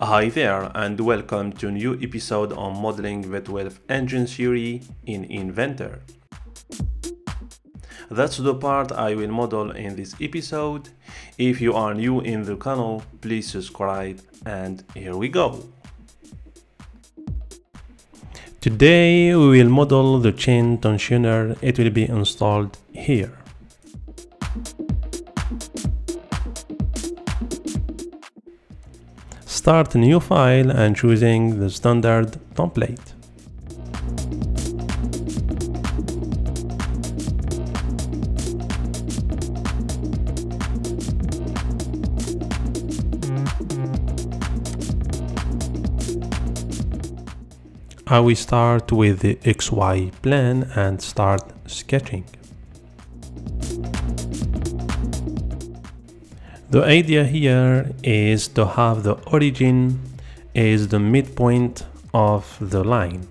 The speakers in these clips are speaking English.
Hi there and welcome to a new episode on modeling V12 engine theory in Inventor. That's the part I will model in this episode. If you are new in the channel, please subscribe and here we go. Today we will model the chain tensioner. It will be installed here. Start a new file and choosing the standard template. I will start with the XY plane and start sketching. The idea here is to have the origin is the midpoint of the line,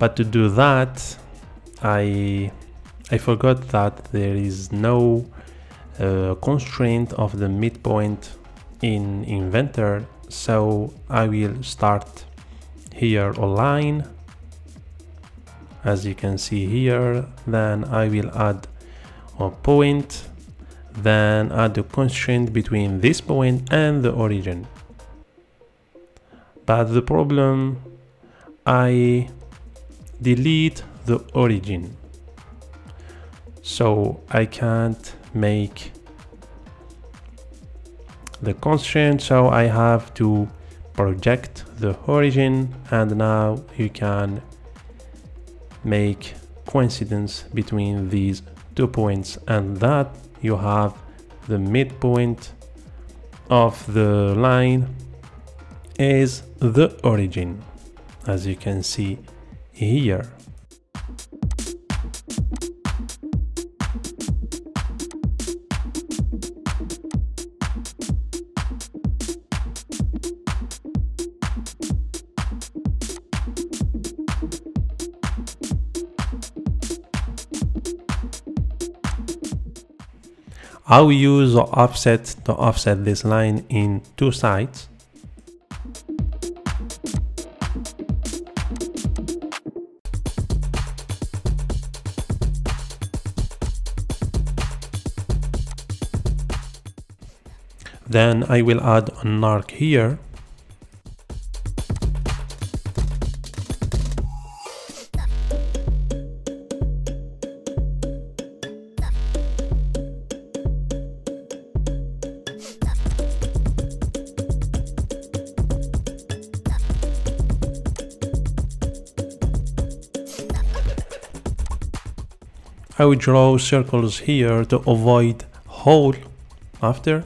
but to do that I forgot that there is no constraint of the midpoint in Inventor, so I will start here a line, as you can see here, then I will add a point, then add a constraint between this point and the origin. But the problem, I delete the origin, so I can't make the constraint, so I have to project the origin, and now you can make coincidence between these two points, and that you have the midpoint of the line is the origin, as you can see here. I will use the offset to offset this line in two sides. Then I will add an arc here. I will draw circles here to avoid hole after.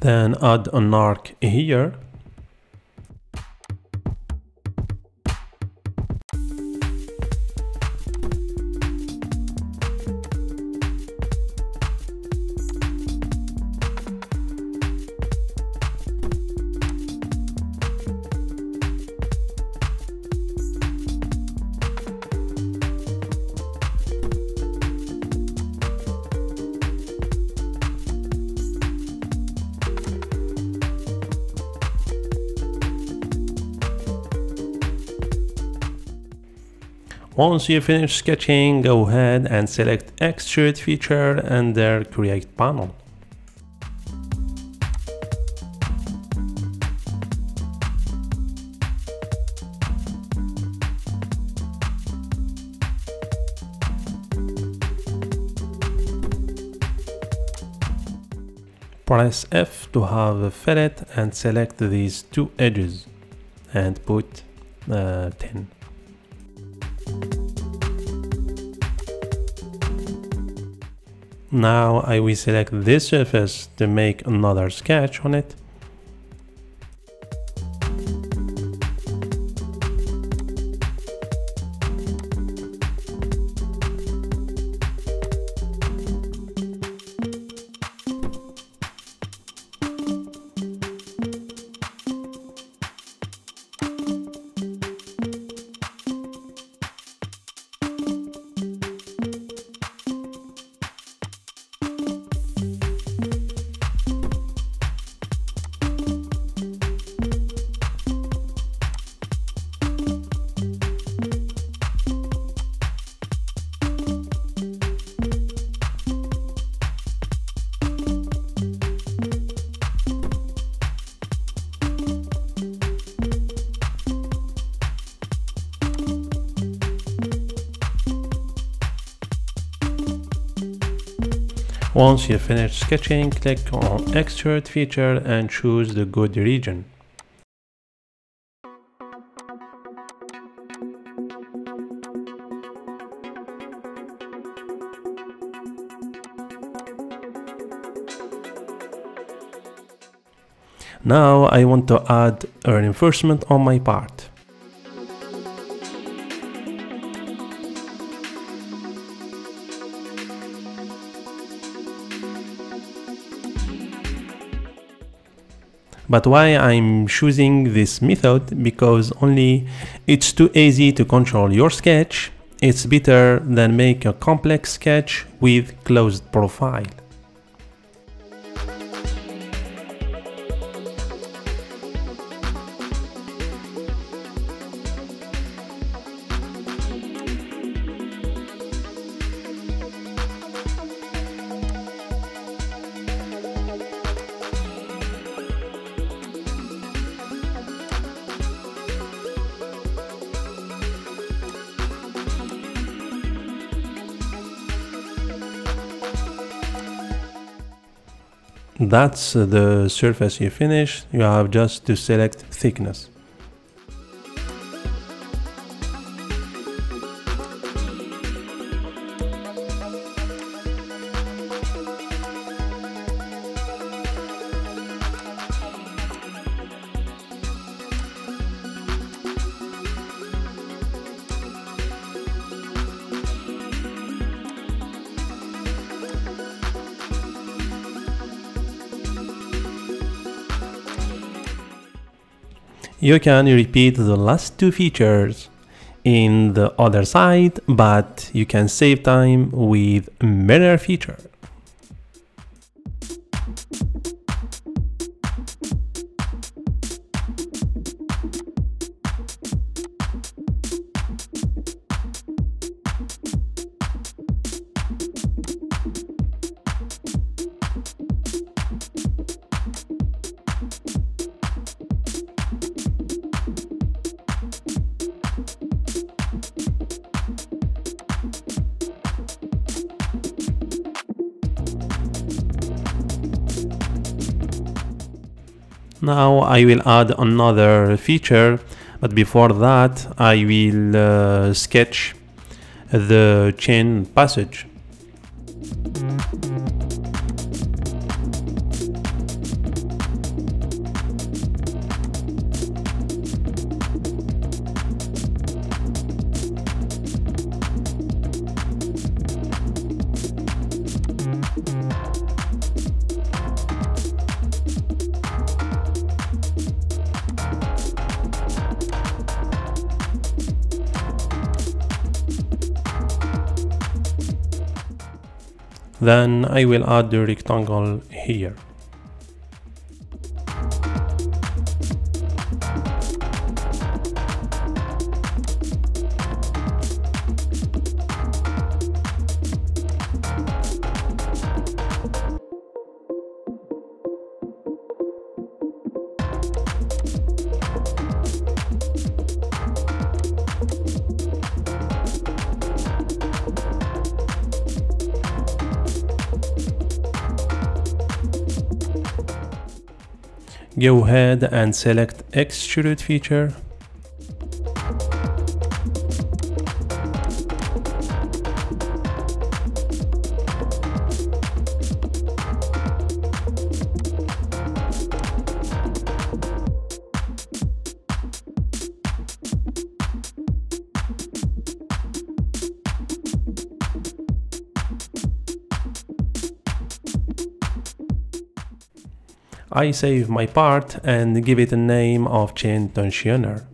Then add an arc here. Once you finish sketching, go ahead and select Extrude feature under Create Panel. Press F to have a fillet and select these two edges and put 10. Now I will select this surface to make another sketch on it. Once you finish sketching, click on Extrude feature and choose the good region. Now I want to add a reinforcement on my part. But why I'm choosing this method? Because only it's too easy to control your sketch. It's better than make a complex sketch with closed profile. That's the surface you finish. You have just to select thickness. You can repeat the last two features in the other side, but you can save time with mirror feature. Now I will add another feature, but before that I will sketch the chain passage. Then I will add the rectangle here. Go ahead and select extrude feature. I save my part and give it a name of chain tensioner.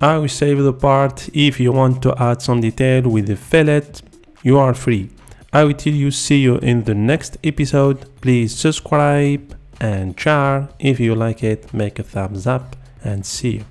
I will save the part. If you want to add some detail with the fillet, you are free. I will tell you see you in the next episode. Please subscribe and share. If you like it, make a thumbs up and see you.